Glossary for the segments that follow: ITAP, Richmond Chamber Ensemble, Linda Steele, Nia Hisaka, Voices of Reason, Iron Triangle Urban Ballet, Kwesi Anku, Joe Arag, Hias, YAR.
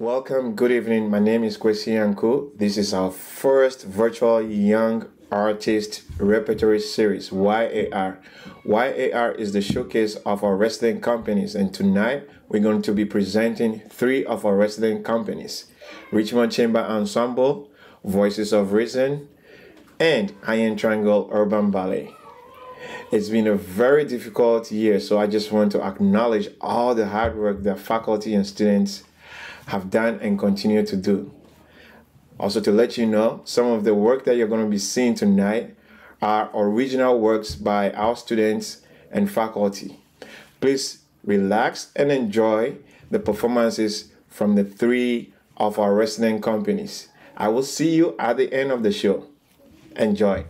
Welcome, good evening. My name is Kwesi Anku. This is our first virtual young artist repertory series, YAR. YAR is the showcase of our resident companies, and tonight we're going to be presenting three of our resident companies: Richmond Chamber Ensemble, Voices of Reason, and Iron Triangle Urban Ballet. It's been a very difficult year, so I just want to acknowledge all the hard work that faculty and students have done and continue to do. Also, to let you know, some of the work that you're going to be seeing tonight are original works by our students and faculty. Please relax and enjoy the performances from the three of our resident companies. I will see you at the end of the show. Enjoy.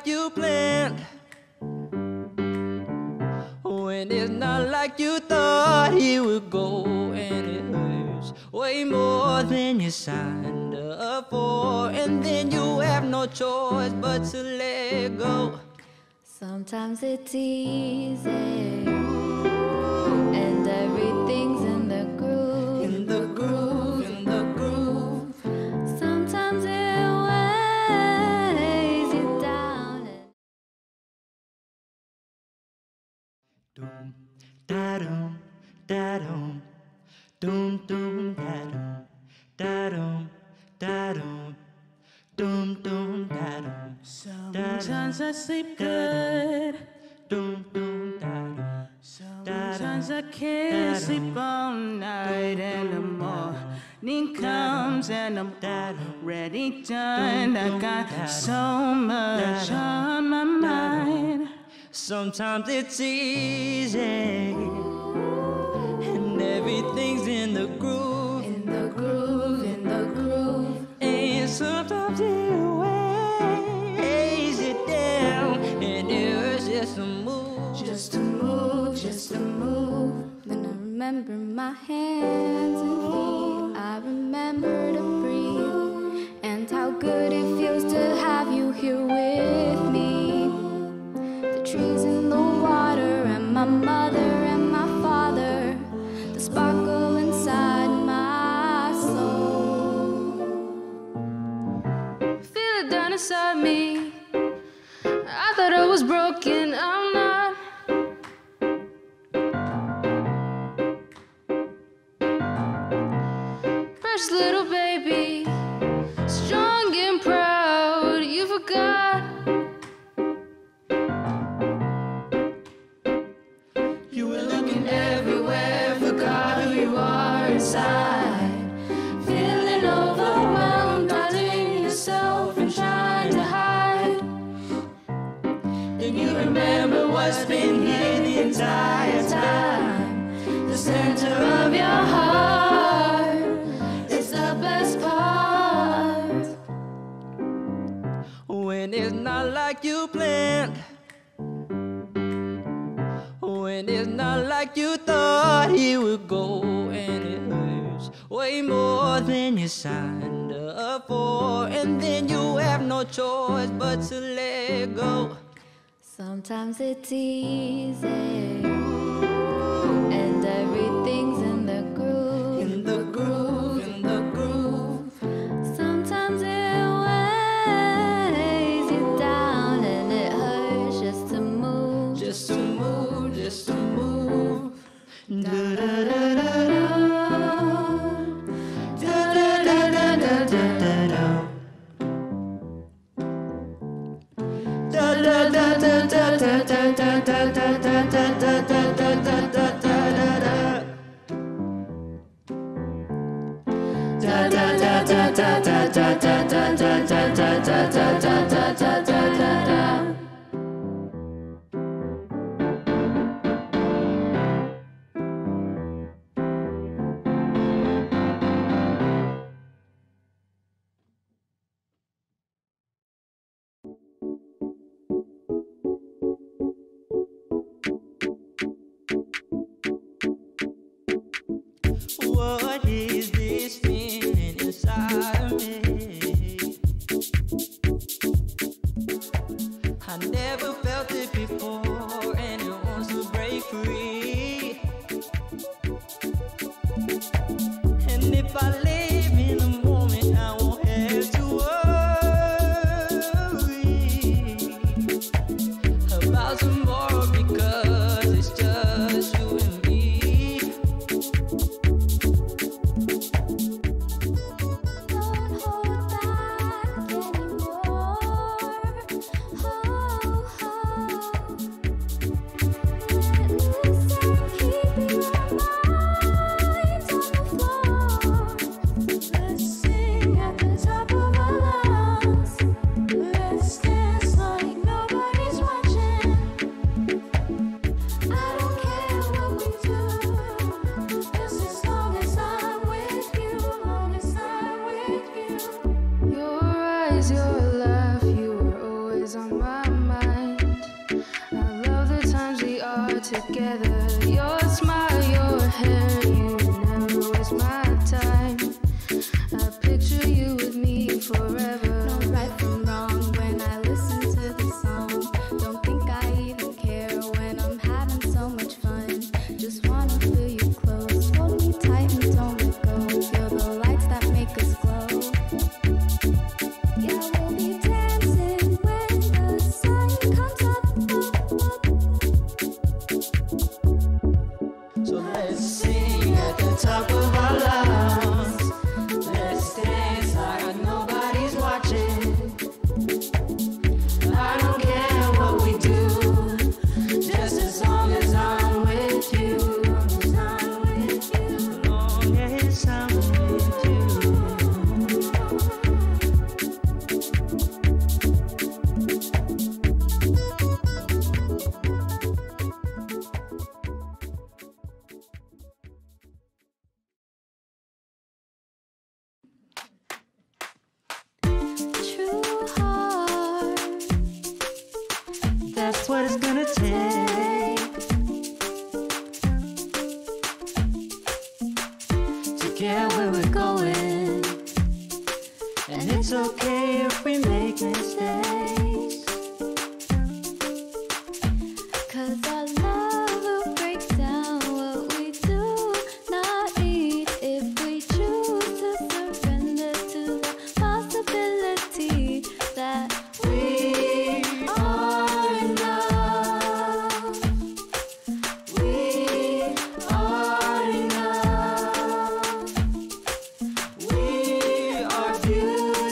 like you planned, when it's not like you thought it would go, and it hurts way more than you signed up for, and then you have no choice but to let go. Sometimes it's easy, and everything's in the groove, in the groove, in the groove. Sometimes it weighs you down. Doom, da-dum, da-dum, doom, doom, da-dum, da-dum, da-dum. Doom, doom, da-dum. Sometimes I sleep good. Doom, doom, da-dum. Sometimes I can't sleep all night, and the morning comes and I'm already done. I got so much on my mind. Sometimes it's easy, and everything's in the groove, in the groove, in the groove. And sometimes it weighs it down, and it hurts just a move, just a move, just a move. Then I remember my hands and feet, I remember to breathe, and how good it feels to have you here with me. The trees and the water, and my mother and my father, the sparkle inside my soul. I feel it down inside me. I thought I was broken, I'm not. Precious little baby, strong and proud, you forgot. You were looking everywhere, forgot who you are inside. Feeling overwhelmed, doubting yourself and trying to hide. Then you remember what's been here the entire time, the center of your heart. When it's not like you planned, when it's not like you thought it would go, and it hurts way more than you signed up for, and then you have no choice but to let go. Sometimes it's easy, and everything's in the groove, in the groove, in the groove. Sometimes it's just to move, just to move. Da da da da da. Da da da da da da da. Da da da da da da da da da da da da da da. What is this feeling inside of me? I never felt it before, and it wants to break free. And if I live in the moment, I won't have to worry about tomorrow, because it's just you and me. what it's gonna take to get where we're going. And it's okay if we make mistakes, 'cause our love will break down what we do not need if we choose to surrender to the possibility that we are enough. We are enough. We are beautiful.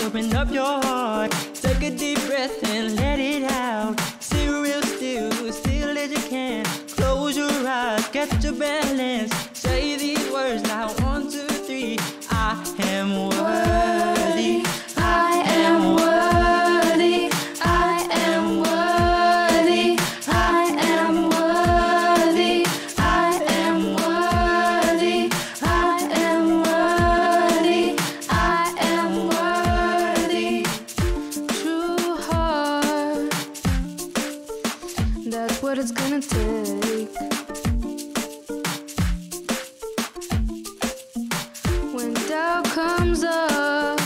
Open up your heart, take a deep breath and let it out. Sit real still as you can. Close your eyes, get your balance. Say these words now, 1, 2, 3. I am worthy. I am worthy. I am worthy. I am worthy. I am worthy. I am worthy. I am worthy. That's what it's gonna take when doubt comes up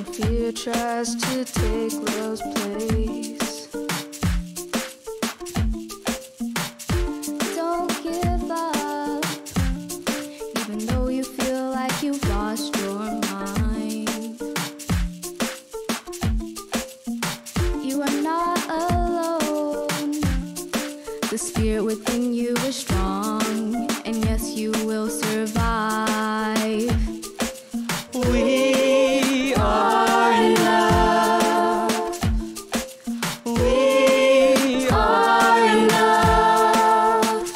and fear tries to take love's place. Don't give up, even though you feel like you've lost your mind. You are not alone. The spirit within you is strong, and yes, you will survive. We are enough. We are enough.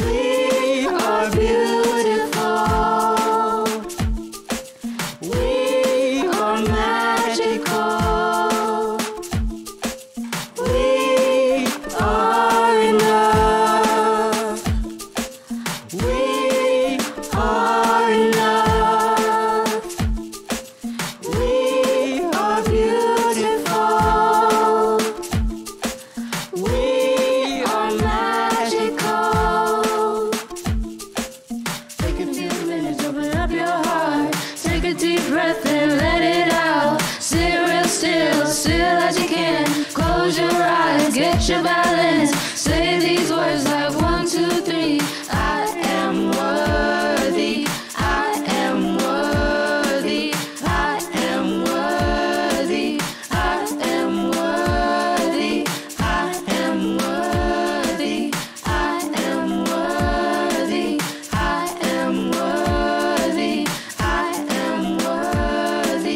We are beautiful. We are magical. Still as you can, close your eyes, get your balance. Say these words like 1, 2, 3. I am worthy. I am worthy. I am worthy. I am worthy. I am worthy. I am worthy. I am worthy. I am worthy. I am worthy.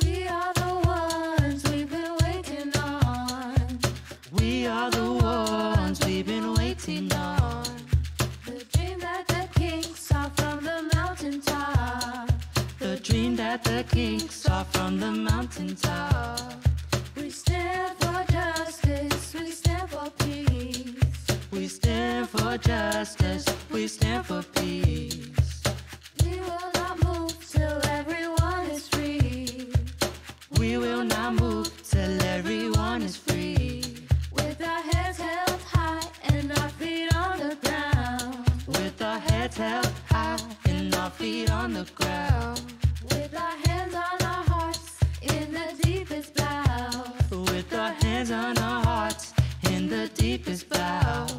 We are the ones we've been waiting on. We are the ones we've been waiting on. The dream that the king saw from the mountaintop. The dream that the king saw from the mountaintop. We stand for justice, we stand for peace. We stand for justice, we stand for peace. We will not move till everyone is free. We will not move till everyone is free. With our heads held high and our feet on the ground. With our heads held high and our feet on the ground. With our hands on our hearts in the deepest bows. With our hands on our hearts in the deepest bows.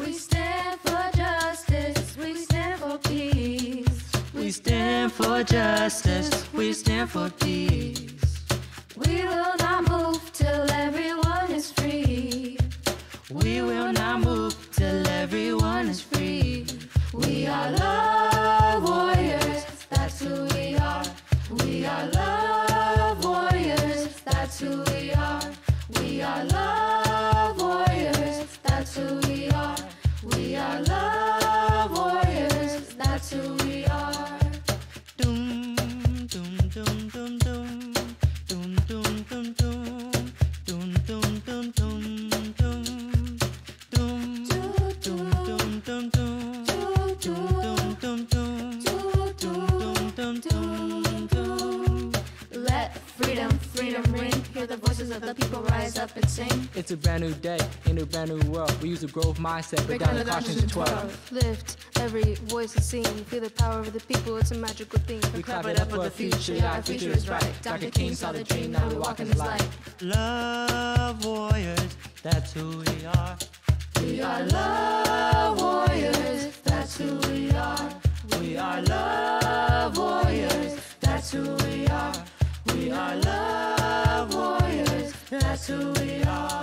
We stand for justice, we stand for peace. We stand for justice, we stand for peace. We will not move till everyone is free. We will not move till everyone is free. It's a brand new day in a brand new world. We use a growth mindset, but down the caution's 12. Lift every voice is seen. Feel the power of the people. It's a magical thing. We clap it up for the future. Yeah, our future is right. Dr. King saw the dream. Now we walk in this light. Love warriors. That's who we are. We are love warriors. That's who we are. We are love warriors. That's who we are. We are love warriors. That's who we are.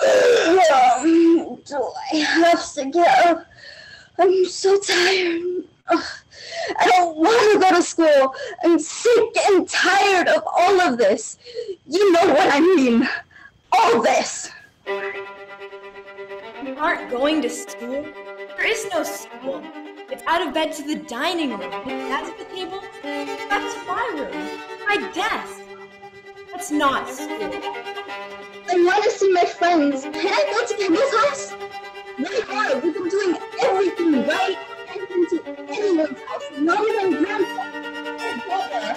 Do I have to go? I'm so tired. I don't want to go to school. I'm sick and tired of all of this. You know what I mean. All this. You aren't going to school? There is no school. It's out of bed to the dining room. That's the table. That's my room. My desk. That's not school. I want to see my friends. Can I go to Kendall's house? My God, we've been doing everything right. I've been to anyone's house, not even grandpa and brother.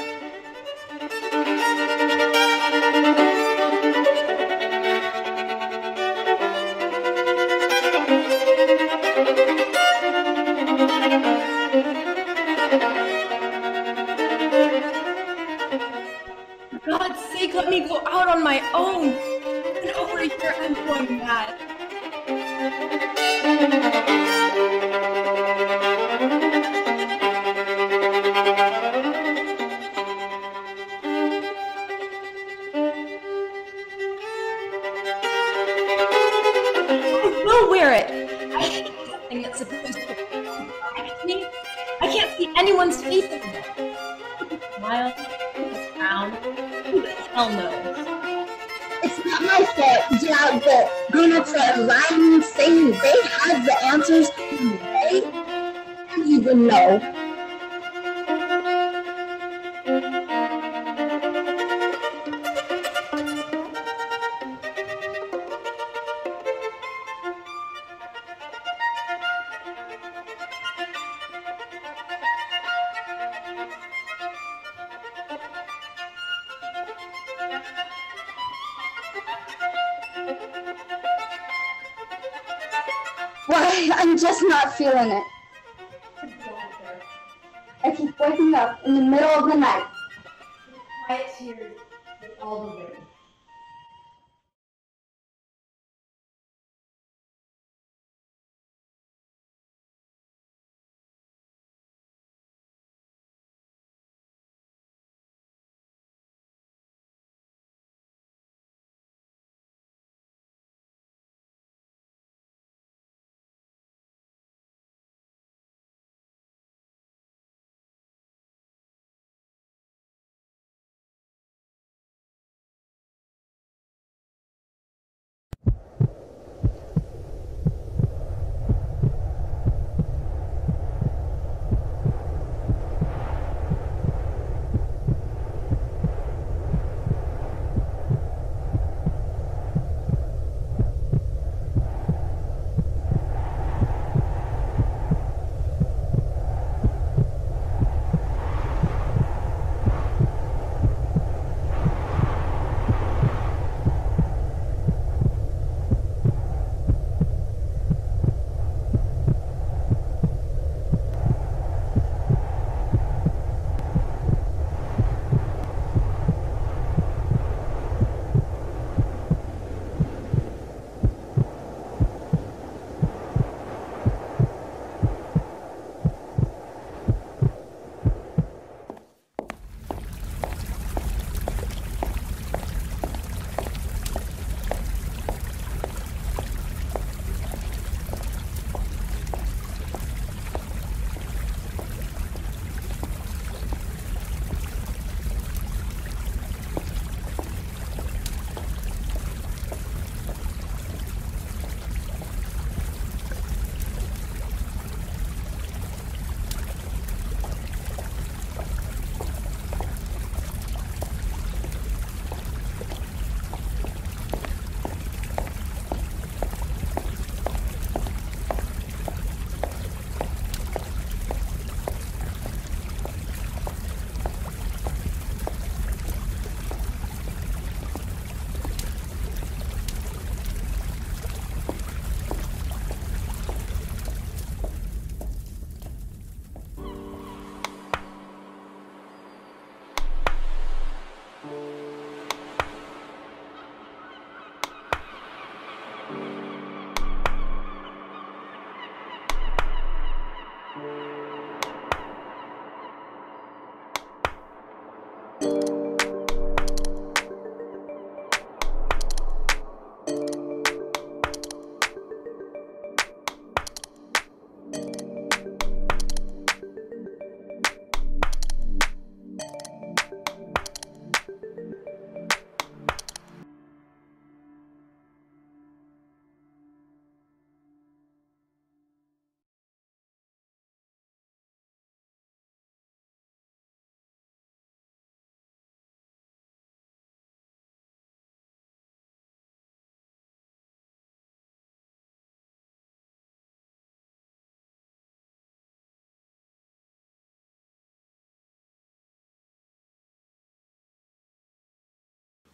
For God's sake, let me go out on my own. And over here, I'm going mad. I will wear it. I hate something that's supposed to protect me. I can't see anyone's face anymore. A smile, a frown. Who the hell knows? It's not my fault, yeah, but grown-ups are lying, saying they have the answers, and they don't even know. Why? I'm just not feeling it. I keep waking up in the middle of the night. Quiet tears in all the room.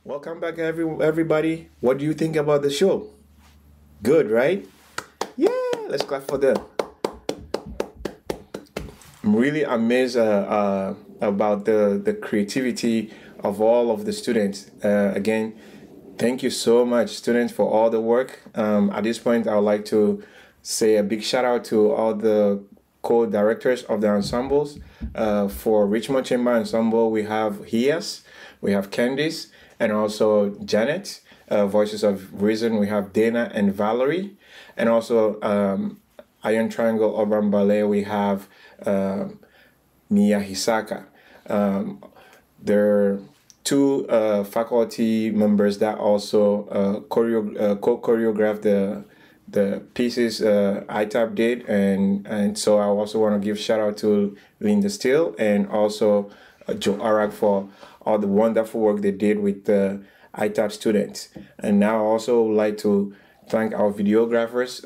Welcome back, everybody. What do you think about the show? Good, right? Yeah, let's clap for them. I'm really amazed about the creativity of all of the students. Again, thank you so much, students, for all the work. At this point, I would like to say a big shout out to all the co-directors of the ensembles. For Richmond Chamber Ensemble, we have Hias, we have Candice, and also Janet. Voices of Reason, we have Dana and Valerie. And also Iron Triangle Urban Ballet, we have Nia Hisaka. There are two faculty members that also co-choreographed the pieces ITAP did, and so I also want to give shout out to Linda Steele and also Joe Arag for all the wonderful work they did with the ITAP students. And now I also would like to thank our videographers,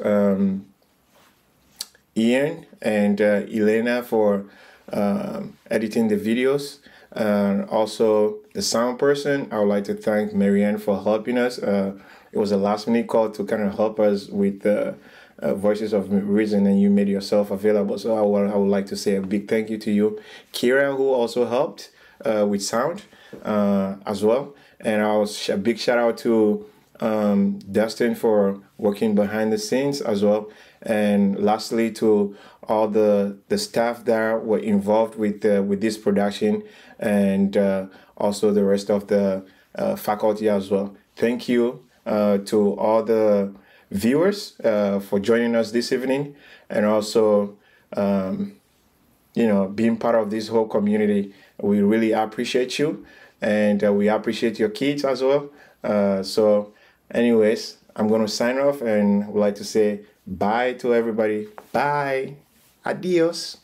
Ian and Elena, for editing the videos. And also the sound person, I would like to thank Marianne for helping us. It was a last minute call to kind of help us with the Voices of Reason, and you made yourself available. So I would like to say a big thank you to you. Kira, who also helped with sound as well. And a big shout out to Dustin for working behind the scenes as well. And lastly, to all the staff that were involved with this production, and also the rest of the faculty as well. Thank you to all the viewers for joining us this evening, and also you know, being part of this whole community. We really appreciate you, and we appreciate your kids as well. So anyways, I'm going to sign off, and would like to say bye to everybody. Bye. Adios.